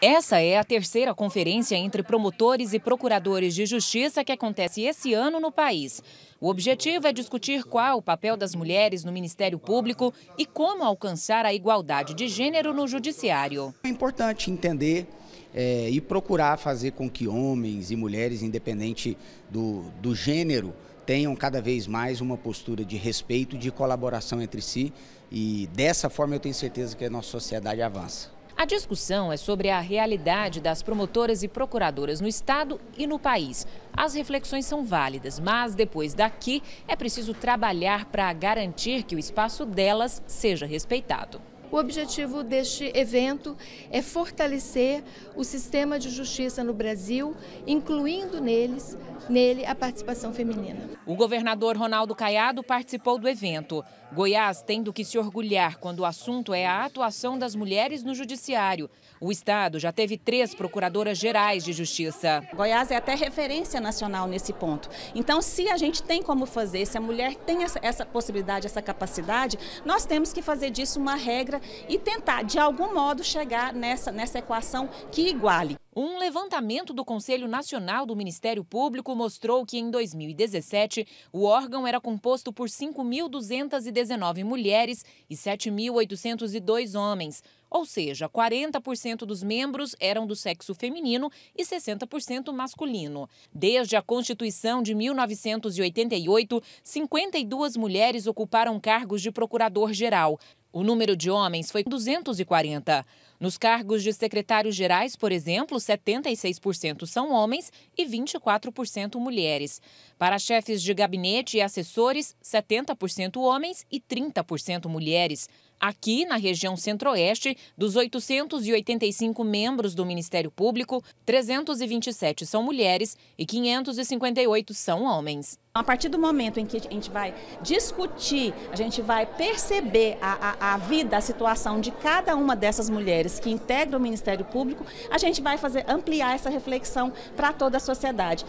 Essa é a terceira conferência entre promotores e procuradores de justiça que acontece esse ano no país. O objetivo é discutir qual é o papel das mulheres no Ministério Público e como alcançar a igualdade de gênero no judiciário. É importante entender e procurar fazer com que homens e mulheres, independente do gênero, tenham cada vez mais uma postura de respeito, de colaboração entre si, e dessa forma eu tenho certeza que a nossa sociedade avança. A discussão é sobre a realidade das promotoras e procuradoras no Estado e no país. As reflexões são válidas, mas depois daqui é preciso trabalhar para garantir que o espaço delas seja respeitado. O objetivo deste evento é fortalecer o sistema de justiça no Brasil, incluindo nele a participação feminina. O governador Ronaldo Caiado participou do evento. Goiás tem do que se orgulhar quando o assunto é a atuação das mulheres no judiciário. O estado já teve 3 procuradoras gerais de justiça. Goiás é até referência nacional nesse ponto. Então, se a gente tem como fazer, se a mulher tem essa possibilidade, essa capacidade, nós temos que fazer disso uma regra e tentar, de algum modo, chegar nessa equação que iguale. Um levantamento do Conselho Nacional do Ministério Público mostrou que, em 2017, o órgão era composto por 5.219 mulheres e 7.802 homens. Ou seja, 40% dos membros eram do sexo feminino e 60% masculino. Desde a Constituição de 1988, 52 mulheres ocuparam cargos de procurador-geral. O número de homens foi 240. Nos cargos de secretários gerais, por exemplo, 76% são homens e 24% mulheres. Para chefes de gabinete e assessores, 70% homens e 30% mulheres. Aqui, na região centro-oeste, dos 885 membros do Ministério Público, 327 são mulheres e 558 são homens. A partir do momento em que a gente vai discutir, a gente vai perceber a vida, a situação de cada uma dessas mulheres que integram o Ministério Público, a gente vai ampliar essa reflexão para toda a sociedade.